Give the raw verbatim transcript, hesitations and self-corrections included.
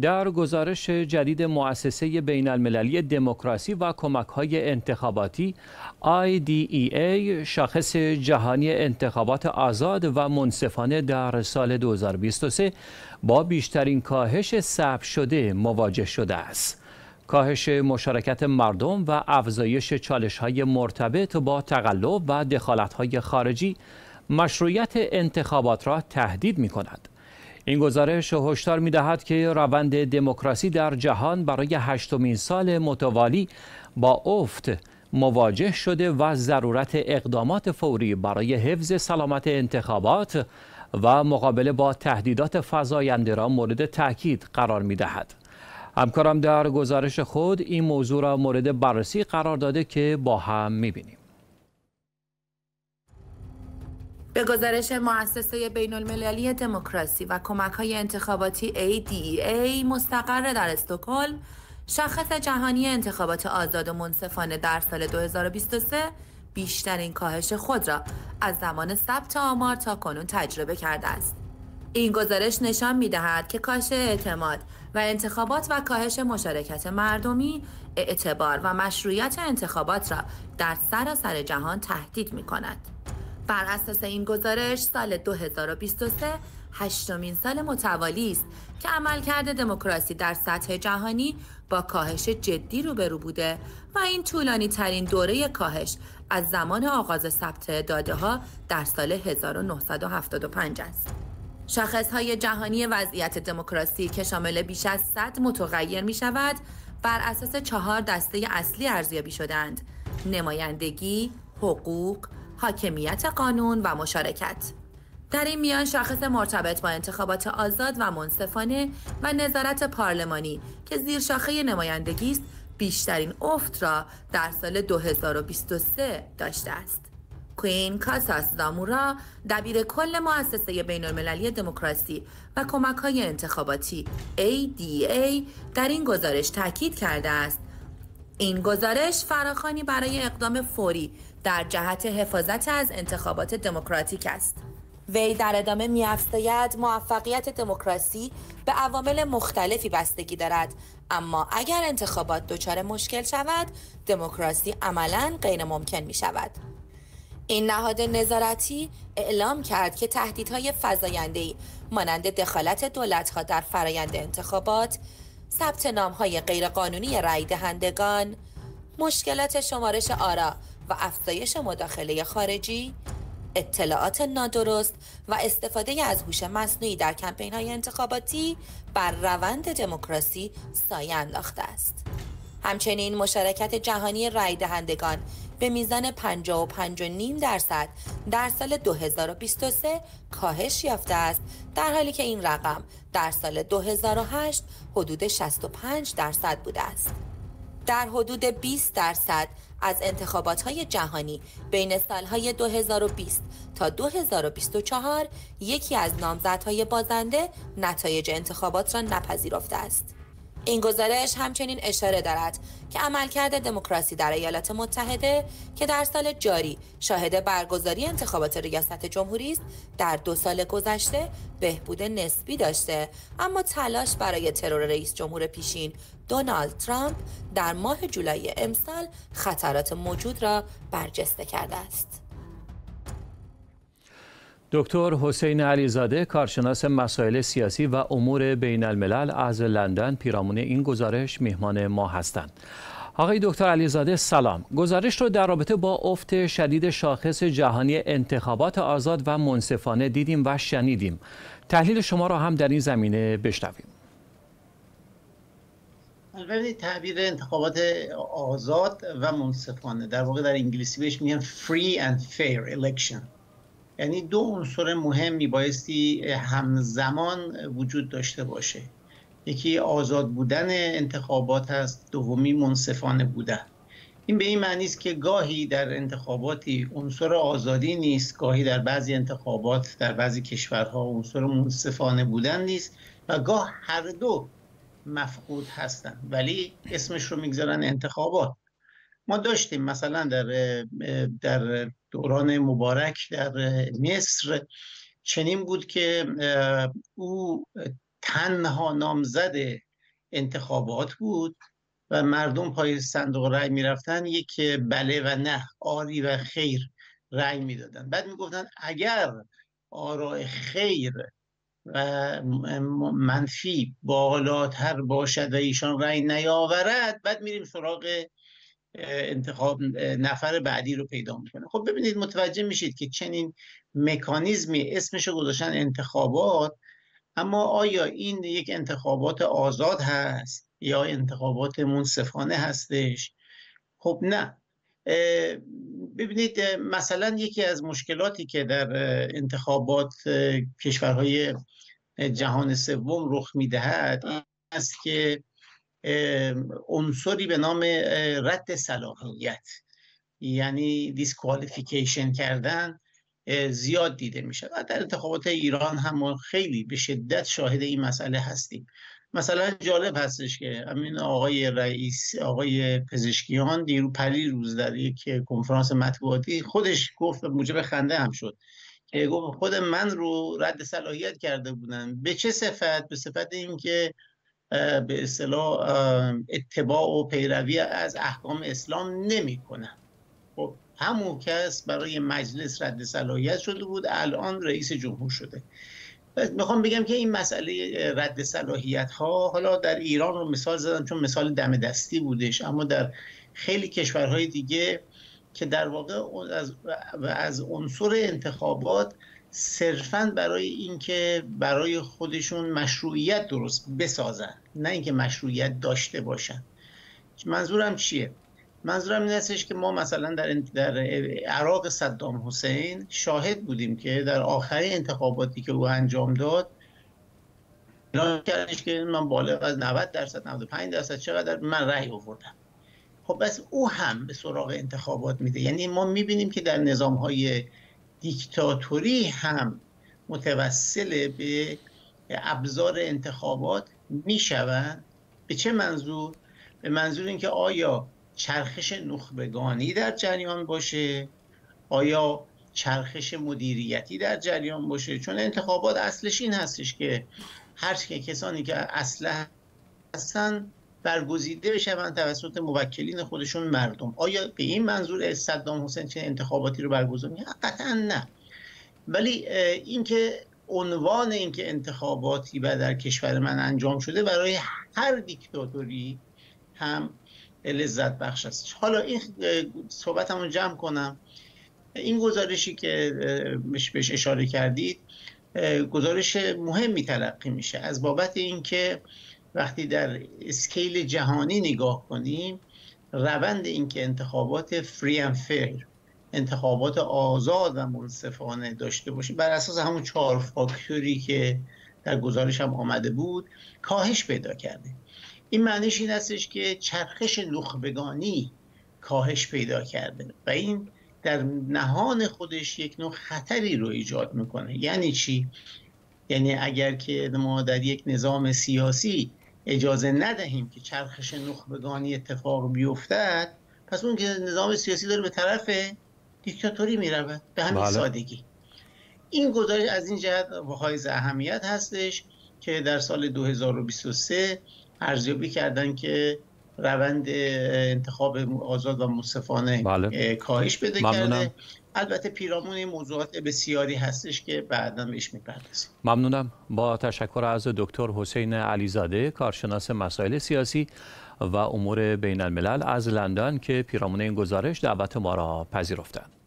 در گزارش جدید مؤسسه بین المللی دموکراسی و کمک‌های انتخاباتی آی دی ای شاخص جهانی انتخابات آزاد و منصفانه در سال دو هزار و بیست و سه با بیشترین کاهش ثبت شده مواجه شده است. کاهش مشارکت مردم و افزایش چالش‌های مرتبط با تقلب و دخالت‌های خارجی مشروعیت انتخابات را تهدید می‌کند. این گزارش هشدار می‌دهد که روند دموکراسی در جهان برای هشتمین سال متوالی با افت مواجه شده و ضرورت اقدامات فوری برای حفظ سلامت انتخابات و مقابله با تهدیدات فزاینده را مورد تاکید قرار می‌دهد. همکارم در گزارش خود این موضوع را مورد بررسی قرار داده که با هم می‌بینیم. به گزارش مؤسسه بین‌المللی دموکراسی و کمک‌های انتخاباتی آی دی ای مستقر در استکهلم، شاخص جهانی انتخابات آزاد و منصفانه در سال دو هزار و بیست و سه بیشترین کاهش خود را از زمان ثبت آمار تا کنون تجربه کرده است. این گزارش نشان می‌دهد که کاهش اعتماد و انتخابات و کاهش مشارکت مردمی اعتبار و مشروعیت انتخابات را در سراسر جهان تهدید می‌کند. بر اساس این گزارش سال دو هزار و بیست و سه هشتمین سال متوالی است که عملکرد دموکراسی در سطح جهانی با کاهش جدی روبرو بوده و این طولانی ترین دوره کاهش از زمان آغاز ثبت داده‌ها در سال هزار و نهصد و هفتاد و پنج است. شاخص‌های جهانی وضعیت دموکراسی که شامل بیش از صد متغیر می‌شود، بر اساس چهار دسته اصلی ارزیابی شدند: نمایندگی، حقوق، حاکمیت قانون و مشارکت. در این میان شاخص مرتبط با انتخابات آزاد و منصفانه و نظارت پارلمانی که زیر شاخه نمایندگی است، بیشترین افت را در سال دو هزار و بیست و سه داشته است. کوین کاساس زامورا، دبیر کل مؤسسه بین‌المللی دموکراسی و کمک‌های انتخاباتی آی دی ای در این گزارش تاکید کرده است: این گزارش فراخوانی برای اقدام فوری در جهت حفاظت از انتخابات دموکراتیک است. وی در ادامه می‌افزاید موفقیت دموکراسی به عوامل مختلفی بستگی دارد، اما اگر انتخابات دچار مشکل شود، دموکراسی عملاً غیر ممکن می‌شود. این نهاد نظارتی اعلام کرد که تهدیدهای فزاینده‌ای مانند دخالت دولت‌ها در فرآیند انتخابات، ثبت نام‌های غیرقانونی رأی‌دهندگان، مشکلات شمارش آرا و افزایش مداخله خارجی، اطلاعات نادرست و استفاده از هوش مصنوعی در کمپین‌های انتخاباتی بر روند دموکراسی سایه انداخته است. همچنین مشارکت جهانی رأی‌دهندگان به میزان پنجاه و پنج و پنج دهم درصد در سال دو هزار و بیست و سه کاهش یافته است، در حالی که این رقم در سال دو هزار و هشت حدود شصت و پنج درصد بوده است. در حدود بیست درصد از انتخابات‌های جهانی بین سال‌های دو هزار و بیست تا دو هزار و بیست و چهار یکی از نامزدهای بازنده نتایج انتخابات را نپذیرفته است. این گزارش همچنین اشاره دارد که عملکرد دموکراسی در ایالات متحده که در سال جاری شاهد برگزاری انتخابات ریاست جمهوری است، در دو سال گذشته بهبود نسبی داشته، اما تلاش برای ترور رئیس جمهور پیشین دونالد ترامپ در ماه جولای امسال خطرات موجود را برجسته کرده است. دکتر حسین علیزاده، کارشناس مسائل سیاسی و امور بین الملل از لندن، پیرامون این گزارش میهمان ما هستند. آقای دکتر علیزاده سلام. گزارش رو در رابطه با افت شدید شاخص جهانی انتخابات آزاد و منصفانه دیدیم و شنیدیم. تحلیل شما را هم در این زمینه بشنویم. البته تعبیر انتخابات آزاد و منصفانه در واقع در انگلیسی بهش میگن free and fair election، یعنی دو عنصر مهمی بایستی همزمان وجود داشته باشه. یکی آزاد بودن انتخابات هست، دومی منصفانه بودن. این به این معنی است که گاهی در انتخاباتی عنصر آزادی نیست، گاهی در بعضی انتخابات در بعضی کشورها عنصر منصفانه بودن نیست و گاه هر دو مفقود هستند، ولی اسمش رو میگذارن انتخابات. ما داشتیم مثلا در در دوران مبارک در مصر چنین بود که او تنها نامزد انتخابات بود و مردم پای صندوق رای میرفتن، یک بله و نه، آری و خیر رای میدادن. بعد میگفتن اگر آراء خیر و منفی بالاتر باشد و ایشان رای نیاورد، بعد میریم سراغ انتخاب نفر بعدی رو پیدا میکنه. خب ببینید متوجه میشید که چنین مکانیزمی، اسمش رو گذاشتن انتخابات، اما آیا این یک انتخابات آزاد هست یا انتخابات منصفانه هستش؟ خب نه. ببینید مثلا یکی از مشکلاتی که در انتخابات کشورهای جهان سوم رخ میدهد این است که عنصری به نام رد صلاحیت، یعنی دیسکوالیفیکیشن کردن، زیاد دیده میشه. و در انتخابات ایران هم خیلی به شدت شاهد این مسئله هستیم. مثلا جالب هستش که همین آقای رئیس، آقای پزشکیان دیروز پریروز در یک کنفرانس مطبوعاتی خودش گفت و موجب خنده هم شد که گفت خود من رو رد صلاحیت کرده بودن. به چه صفت؟ به صفت اینکه به اصطلاح اتباع و پیروی از احکام اسلام نمی کنن. خب همون کس برای مجلس رد صلاحیت شده بود، الان رئیس جمهور شده. میخوام بگم که این مسئله رد صلاحیت ها، حالا در ایران رو مثال زدم چون مثال دم دستی بودش، اما در خیلی کشورهای دیگه که در واقع از از عنصر انتخابات صرفاً برای اینکه برای خودشون مشروعیت درست بسازن، نه اینکه مشروعیت داشته باشن. منظورم چیه؟ منظورم این هستش که ما مثلا در در عراق صدام حسین شاهد بودیم که در آخرین انتخاباتی که او انجام داد اعلام کردش که من بالغ از نود درصد نود و پنج درصد چقدر من رأی آوردم. خب بس او هم به سراغ انتخابات میده. یعنی ما میبینیم که در نظام‌های دیکتاتوری هم متوسل به ابزار انتخابات میشوند. به چه منظور؟ به منظور اینکه آیا چرخش نخبگانی در جریان باشه، آیا چرخش مدیریتی در جریان باشه. چون انتخابات اصلش این هستش که هر کسانی که اصلا هستن برگزیده بشن توسط موکلین خودشون مردم. آیا به این منظور صدام حسین چنین انتخاباتی رو برگزار می‌کرد؟ قطعاً نه. ولی اینکه عنوان اینکه انتخاباتی بعد در کشور من انجام شده برای هر دیکتاتوری هم لذت بخش است. حالا این صحبتمو جمع کنم. این گزارشی که بهش اشاره کردید گزارش مهمی تلقی میشه از بابت اینکه وقتی در اسکیل جهانی نگاه کنیم، روند اینکه انتخابات فری اند فیر، انتخابات آزاد و منصفانه داشته باشیم بر اساس همون چهار فاکتوری که در گزارش هم آمده بود کاهش پیدا کرده. این معنیش این هستش که چرخش نخبگانی کاهش پیدا کرده و این در نهان خودش یک نوع خطری رو ایجاد میکنه. یعنی چی؟ یعنی اگر که ما در یک نظام سیاسی اجازه ندهیم که چرخش نخبگانی اتفاق بیفتد، پس اون که نظام سیاسی داره به طرف دیکتاتوری میرود. به همین سادگی. این گزارش از این جهت حائز اهمیت هستش که در سال دو هزار و بیست و سه ارزیابی کردن که روند انتخاب آزاد و منصفانه بله. کاهش پیدا کرده. البته پیرامون این موضوعات بسیاری هستش که بعداً بهش می‌پردازیم. ممنونم. با تشکر از دکتر حسین علیزاده، کارشناس مسائل سیاسی و امور بین الملل از لندن که پیرامون این گزارش دعوت ما را پذیرفتند.